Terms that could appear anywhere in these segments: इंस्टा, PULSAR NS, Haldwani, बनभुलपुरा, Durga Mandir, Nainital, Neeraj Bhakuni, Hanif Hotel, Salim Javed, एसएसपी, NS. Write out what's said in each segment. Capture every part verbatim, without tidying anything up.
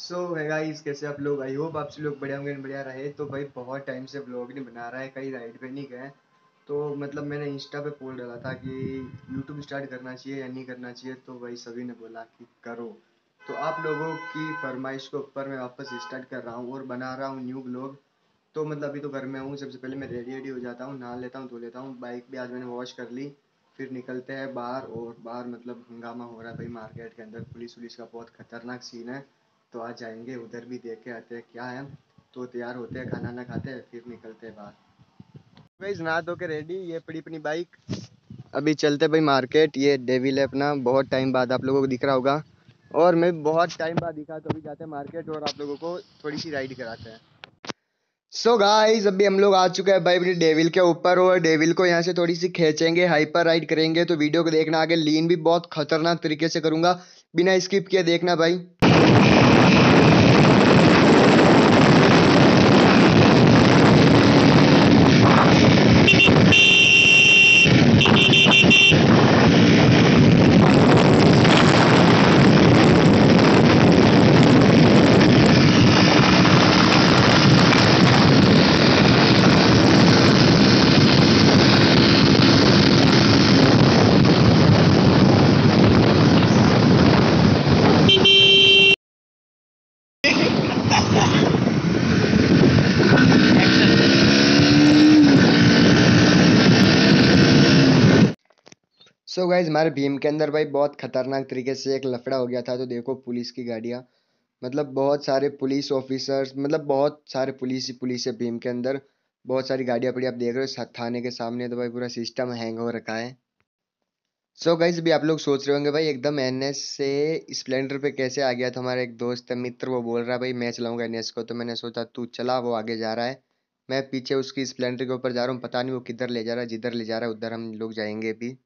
सो है गाइस, कैसे आप लोग? आई होप आप सब लोग बढ़िया होंगे, बढ़िया रहे। तो भाई बहुत टाइम से व्लॉग नहीं बना रहा है, कहीं राइड पे नहीं गए। तो मतलब मैंने इंस्टा पे पोल डाला था कि यूट्यूब स्टार्ट करना चाहिए या नहीं करना चाहिए, तो भाई सभी ने बोला कि करो। तो आप लोगों की फरमाइश के ऊपर मैं वापस स्टार्ट कर रहा हूँ और बना रहा हूँ न्यू व्लॉग। तो मतलब अभी तो घर में हूँ, सबसे पहले मैं रेडी रेडी हो जाता हूँ, नहा लेता हूँ, धो लेता हूँ, बाइक भी आज मैंने वॉश कर ली, फिर निकलते हैं बाहर। और बाहर मतलब हंगामा हो रहा है भाई मार्केट के अंदर, पुलिस वुलिस का बहुत खतरनाक सीन है। तो आज जाएंगे उधर भी, देख के आते हैं क्या है। तो तैयार होते हैं, खाना ना खाते हैं, फिर निकलते हैं बाहर। गाइस नहा धो के रेडी, ये पड़ी अपनी बाइक, अभी चलते भाई मार्केट। ये डेविल है अपना, बहुत टाइम बाद आप लोगों को दिख रहा होगा और मैं बहुत टाइम बाद दिखा, तो अभी जाते हैं मार्केट और आप लोगों को थोड़ी सी राइड कराते हैं। सो so गाइस, अभी हम लोग आ चुके हैं भाई अपनी डेविल के ऊपर और डेविल को यहाँ से थोड़ी सी खींचेंगे, हाइपर राइड करेंगे। तो वीडियो को देखना, आगे लीन भी बहुत खतरनाक तरीके से करूँगा, बिना स्किप किए देखना भाई। सो so गाइज, हमारे भीम के अंदर भाई बहुत खतरनाक तरीके से एक लफड़ा हो गया था। तो देखो पुलिस की गाड़ियाँ, मतलब बहुत सारे पुलिस ऑफिसर्स, मतलब बहुत सारे पुलिस ही पुलिस है भीम के अंदर, बहुत सारी गाड़ियाँ पड़ी आप देख रहे हो थाने के सामने। तो भाई पूरा सिस्टम हैंग हो रखा है। सो so गाइज, भी आप लोग सोच रहे होंगे भाई एकदम एन एस से स्प्लेंडर पे कैसे आ गया। तो हमारा एक दोस्त है मित्र, वो बोल रहा है भाई मैं चलाऊँगा एन एस को। तो मैंने सोचा तू चला, वो आगे जा रहा है, मैं पीछे उसकी स्प्लेंडर के ऊपर जा रहा हूँ, पता नहीं वो किधर ले जा रहा है, जिधर ले जा रहा है उधर हम लोग जाएंगे भी।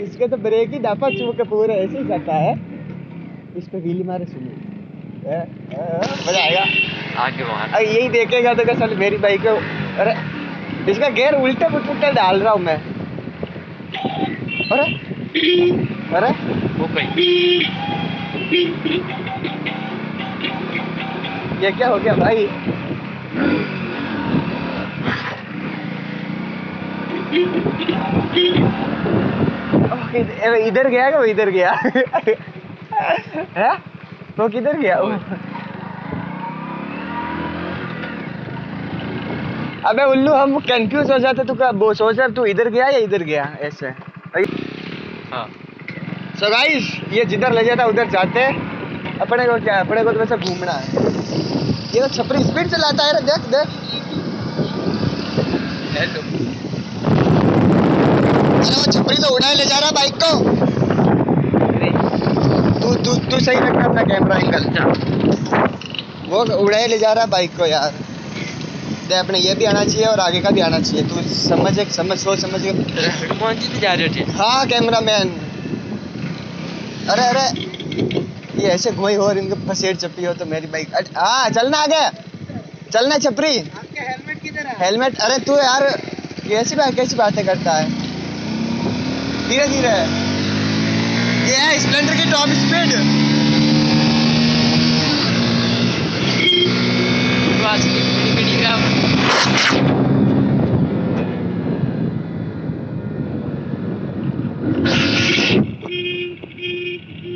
इसके तो ब्रेक ही दापा चुप के पूरा ऐसे ही जाता है, इस पे व्हीली मारे सुनो मजा आएगा। आगे वहाँ यही देखेगा तो कसल मेरी बाइक को, अरे इसका गियर उल्टे पुल्टे डाल रहा हूँ मैं। अरे अरे वो कहीं ये क्या हो गया भाई? इधर गया क्या? इधर गया है तो किधर गया? अबे उल्लू, हम कंफ्यूज हो जाते, तू वो सोच रहा तू इधर गया या इधर गया ऐसे। हाँ सो so गाइस, ये जिधर ले जाता उधर जाते हैं। अपने को क्या, अपने को तो वैसे घूमना है। ये तो छपरी स्पीड चलाता है, देख देख। हेलो, छपरी तो उड़ा ले जा रहा बाइक को। तू तू तू सही रखना अपना कैमरा एंगल, वो उड़ा ले जा रहा बाइक को यार। दे अपने ये भी आना चाहिए और आगे का भी आना चाहिए, तू समझ एक समझ सोच समझ के। हाँ कैमरा मैन, अरे अरे ये ऐसे घुमाई हो और इनके फसेट चप्पी हो तो मेरी बाइक। हाँ चलना, आगे चलना छपरी। हेलमेट किधर है? हेलमेट, अरे तू यार कैसी बात कैसी बातें करता है, धीरे धीरे। ये है स्प्लेंडर की टॉप स्पीड।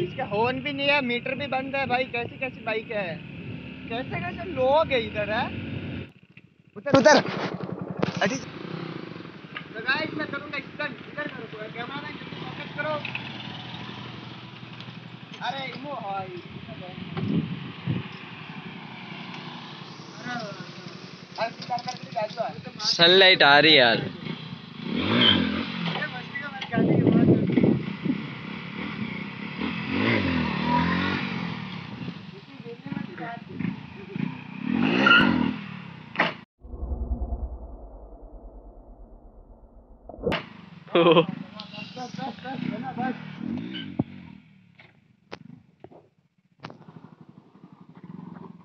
इसका हॉर्न भी नहीं है, मीटर भी बंद है भाई। कैसी कैसी बाइक है, कैसे कैसे लोग है इधर है। उतर उतर, मैं करूंगा इधर इधर करो, कैमरा में फोकस करो। अरे इमो भाई, अरे सनलाइट आ रही है यार।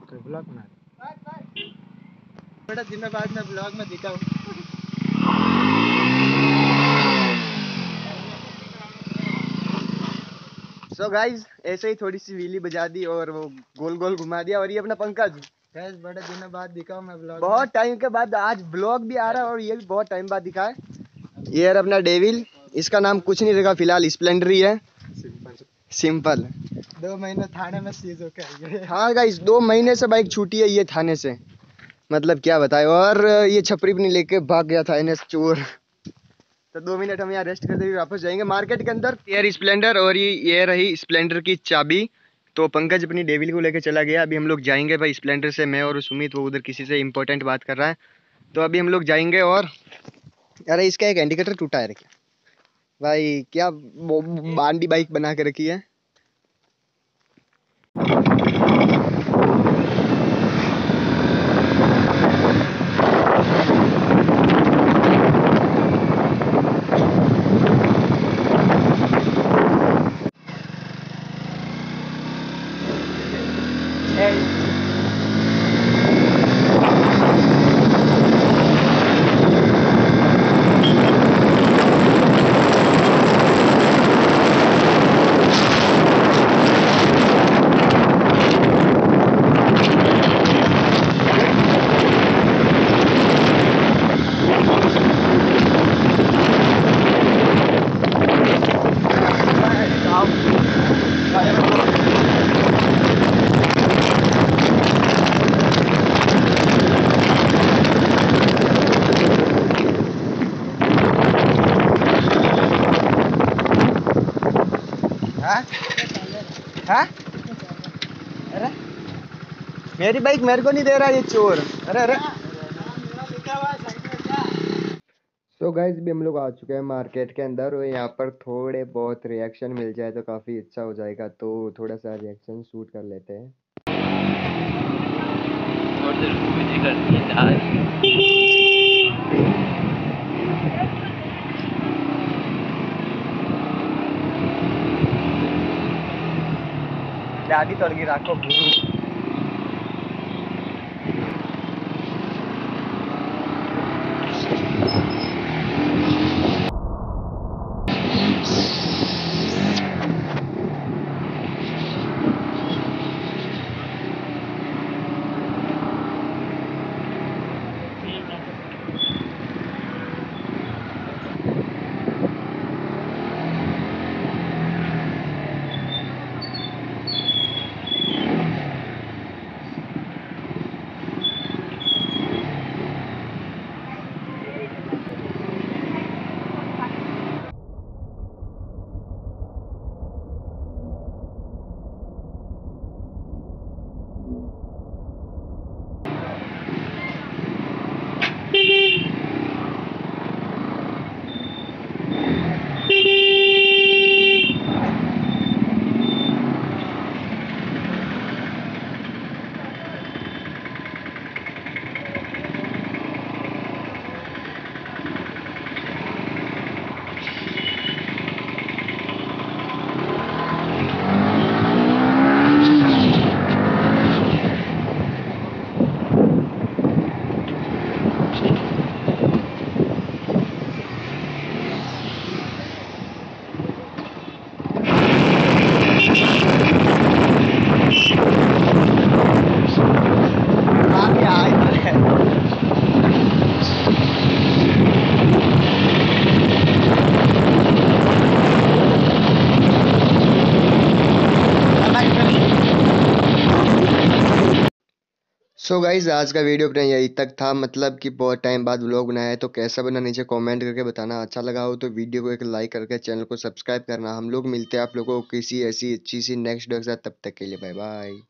तो ब्लॉक ना थोड़ा दिनों बाद मैं ब्लॉग में दिखाऊँ। सो गाइज ऐसे ही थोड़ी सी व्हीली बजा दी और वो गोल गोल घुमा दिया। और ये अपना पंकज, गाइज बड़े दिनों बाद दिखाऊँ मैं ब्लॉग, बहुत टाइम के बाद आज ब्लॉग भी आ रहा है और ये भी बहुत टाइम बाद दिखा है। ये है अपना डेविल, इसका नाम कुछ नहीं रखा फिलहाल, स्प्लेंडर ही है सिंपल। दो महीने थाने में सीज होके आई है। हाँ गाइस दो महीने से बाइक छूटी है ये थाने से, मतलब क्या बताए। और ये छपरी भी नहीं लेके भाग गया था एनएस चोर। तो दो मिनट हम यहाँ रेस्ट करते हुए वापस जाएंगे मार्केट के अंदर। ये स्प्लेंडर और ये ये रही स्प्लेंडर की चाबी। तो पंकज अपनी डेविल को लेके चला गया, अभी हम लोग जाएंगे भाई स्प्लेंडर से। मैं और सुमित वो उधर किसी से इम्पोर्टेंट बात कर रहा है, तो अभी हम लोग जाएंगे। और अरे इसका एक इंडिकेटर टूटा है, रखिए भाई क्या बांडी बाइक बना के रखी है। hey. हाँ? अरे मेरी बाइक मेरे को नहीं दे रहा ये चोर। अरे अरे तो गाइज भी हम लोग आ चुके हैं मार्केट के अंदर और यहाँ पर थोड़े बहुत रिएक्शन मिल जाए तो काफ़ी अच्छा हो जाएगा। तो थोड़ा सा रिएक्शन शूट कर लेते हैं। और गाड़ी तोड़गी राखो गुरु। सो so गाइज आज का वीडियो अपने यहीं तक था, मतलब कि बहुत टाइम बाद व्लॉग बनाया है। तो कैसा बना नीचे कमेंट करके बताना। अच्छा लगा हो तो वीडियो को एक लाइक करके चैनल को सब्सक्राइब करना। हम लोग मिलते हैं आप लोगों को किसी ऐसी अच्छी सी नेक्स्ट वीडियो के साथ, तब तक के लिए बाय बाय।